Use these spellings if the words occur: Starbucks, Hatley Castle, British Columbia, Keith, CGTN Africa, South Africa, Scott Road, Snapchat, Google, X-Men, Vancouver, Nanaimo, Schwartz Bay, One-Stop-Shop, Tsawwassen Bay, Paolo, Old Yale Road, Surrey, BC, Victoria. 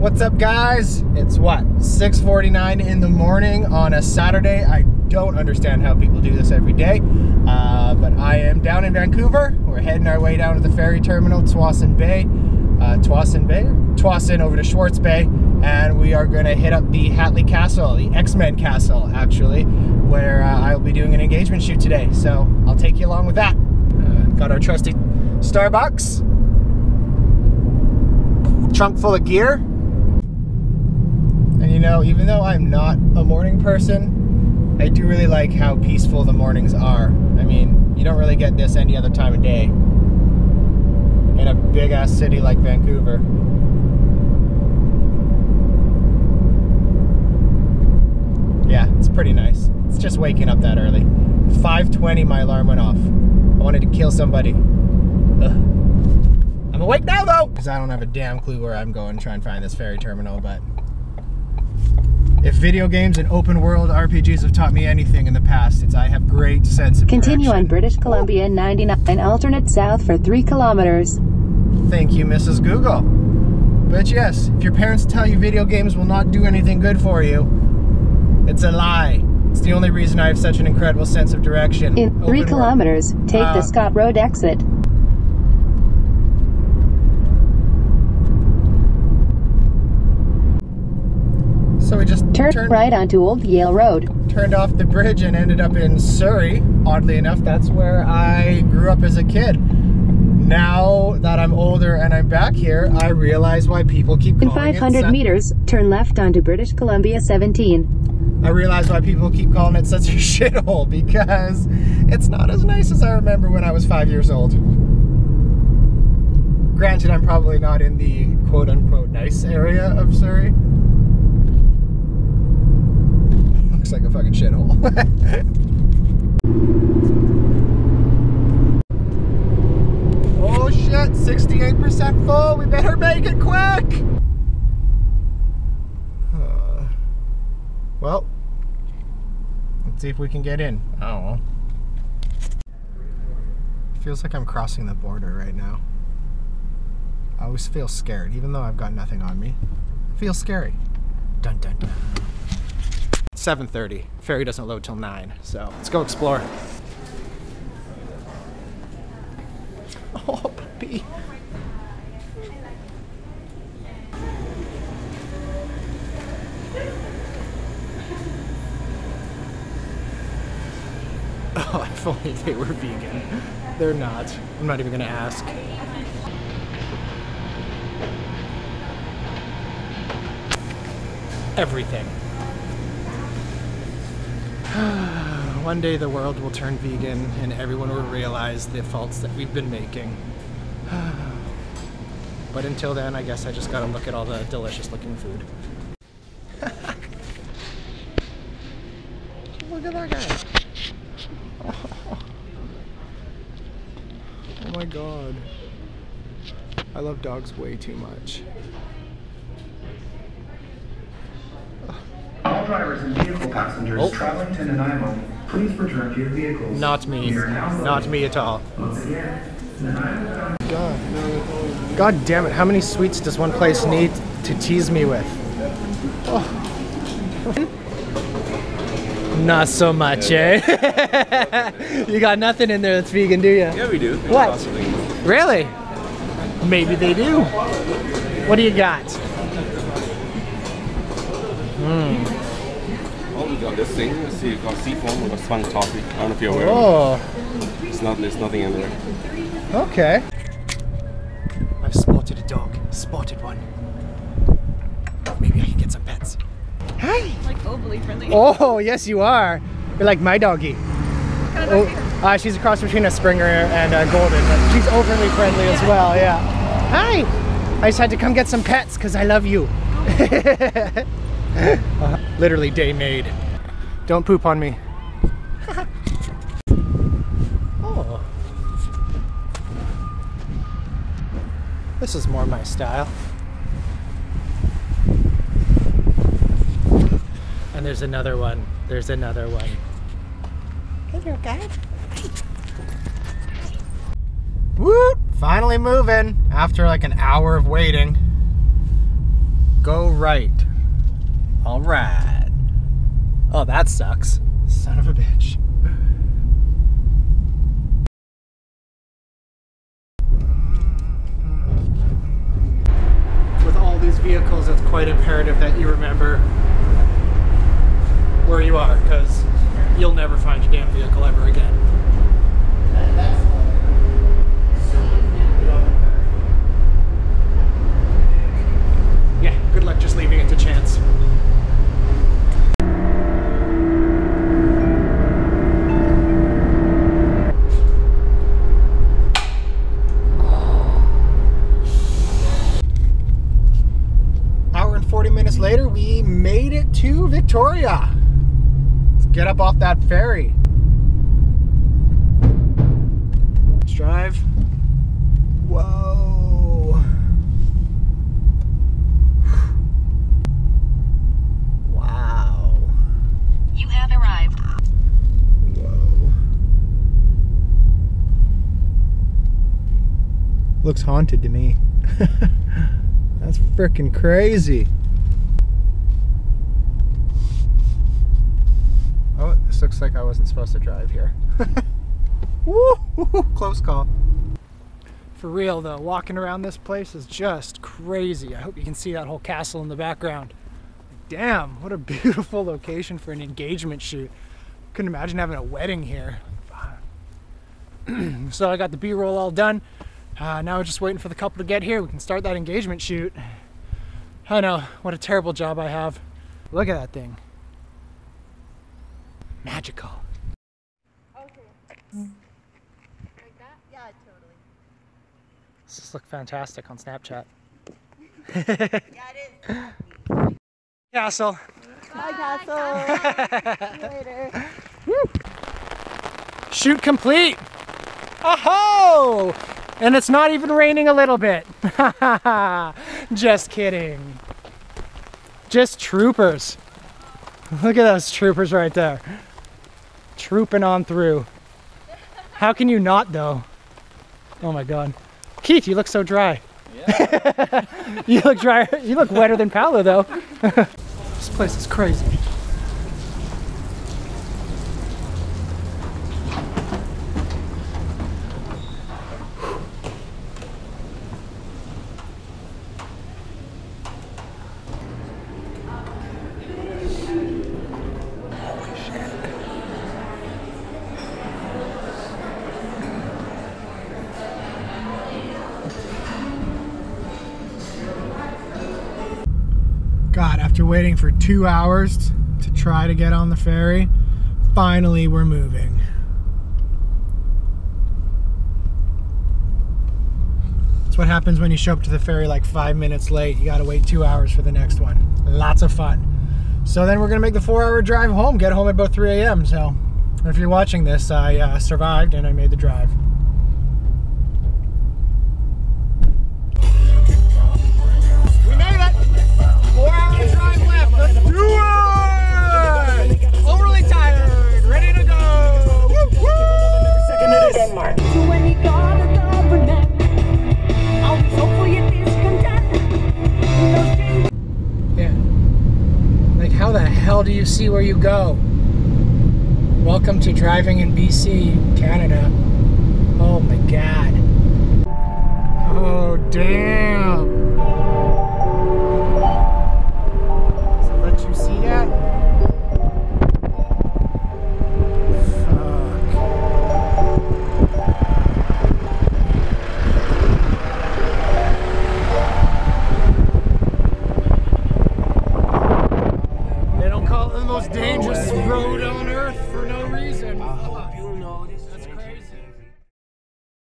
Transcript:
What's up, guys? It's what, 6:49 in the morning on a Saturday. I don't understand how people do this every day, but I am down in Vancouver. We're heading our way down to the ferry terminal, Tsawwassen Bay, Tsawwassen over to Schwartz Bay, and we are going to hit up the Hatley Castle, the X-Men Castle, actually, where I'll be doing an engagement shoot today. So I'll take you along with that. Got our trusty Starbucks. Trunk full of gear. And you know, even though I'm not a morning person, I do really like how peaceful the mornings are. I mean, you don't really get this any other time of day in a big ass city like Vancouver. Yeah, it's pretty nice. It's just waking up that early. 5:20 my alarm went off. I wanted to kill somebody. Ugh. I'm awake now, though, because I don't have a damn clue where I'm going to try and find this ferry terminal. But if video games and open world RPGs have taught me anything in the past, it's I have great sense of continue direction. On British Columbia 99 alternate south for 3 kilometers. Thank you, Mrs. Google. But yes, if your parents tell you video games will not do anything good for you, it's a lie. It's the only reason I have such an incredible sense of direction. In open 3 kilometers, world. Take the Scott Road exit. So we just turned right onto Old Yale Road. Turned off the bridge and ended up in Surrey. Oddly enough, that's where I grew up as a kid. Now that I'm older and I'm back here, I realize why people keep calling it... In 500 meters, turn left onto British Columbia 17. I realize why people keep calling it such a shithole, because it's not as nice as I remember when I was 5 years old. Granted, I'm probably not in the quote-unquote nice area of Surrey. Like a fucking shithole. Oh shit, 68% full, we better make it quick! Well, let's see if we can get in. I don't know. Feels like I'm crossing the border right now. I always feel scared, even though I've got nothing on me. I feel scary. Dun dun dun. 7:30. Ferry doesn't load till 9, so let's go explore. Oh, puppy. Oh, if only they were vegan. They're not. I'm not even gonna ask. Everything. One day the world will turn vegan and everyone will realize the faults that we've been making. But until then, I guess I just gotta look at all the delicious looking food. Look at that guy. Oh my god. I love dogs way too much. Drivers and vehicle passengers traveling to Nanaimo, please return to your vehicles. Not me. Not me at all. God damn it, how many sweets does one place need to tease me with? Oh. Not so much, eh? You got nothing in there that's vegan, do you? Yeah, we do. What? Really? Maybe they do. What do you got? Mmm. We got this thing, see, it's called seafoam with a spun toffee. I don't know if you're aware. Oh, there's nothing in there. Okay. I've spotted a dog. Spotted one. Maybe I can get some pets. Hi. Like overly friendly. Oh yes, you are. You're like my doggy. Kind of dog she's a cross between a Springer and a Golden, but she's overly friendly as well. Yeah. Hi. I just had to come get some pets because I love you. Oh. Literally day made. Don't poop on me. Oh. This is more my style. And there's another one. There's another one. Hello, guys. Woo! Finally moving after like an hour of waiting. Go right. All right. Oh, that sucks. Son of a bitch. With all these vehicles, it's quite imperative that you remember where you are, because you'll never find your damn vehicle ever again. Yeah, good luck just leaving it to chance. Hour and 40 minutes later, we made it to Victoria. Let's get up off that ferry. Let's drive. Whoa. Looks haunted to me. That's freaking crazy. Oh, this looks like I wasn't supposed to drive here. Woo! Close call. For real though, walking around this place is just crazy. I hope you can see that whole castle in the background. Damn, what a beautiful location for an engagement shoot. Couldn't imagine having a wedding here. So I got the B-roll all done. Now we're just waiting for the couple to get here. We can start that engagement shoot. I know, what a terrible job I have. Look at that thing. Magical. Okay. Like that? Yeah, totally. This just looks fantastic on Snapchat. Yeah, it is. Castle. Bye, Castle. See you later. Woo. Shoot complete. Oh-ho! And it's not even raining a little bit. Just kidding. Just troopers. Look at those troopers right there. Trooping on through. How can you not though? Oh my God. Keith, you look so dry. Yeah. You look drier. You look wetter than Paolo though. This place is crazy. Waiting for 2 hours to try to get on the ferry. Finally, we're moving. That's what happens when you show up to the ferry like 5 minutes late. You gotta wait 2 hours for the next one. Lots of fun. So then we're gonna make the 4-hour drive home, get home at about 3 a.m. So if you're watching this, I survived and I made the drive. Do you see where you go? Welcome to driving in BC, Canada. Oh my God. Oh damn. Does it let you see that? Dangerous road on earth for no reason. That's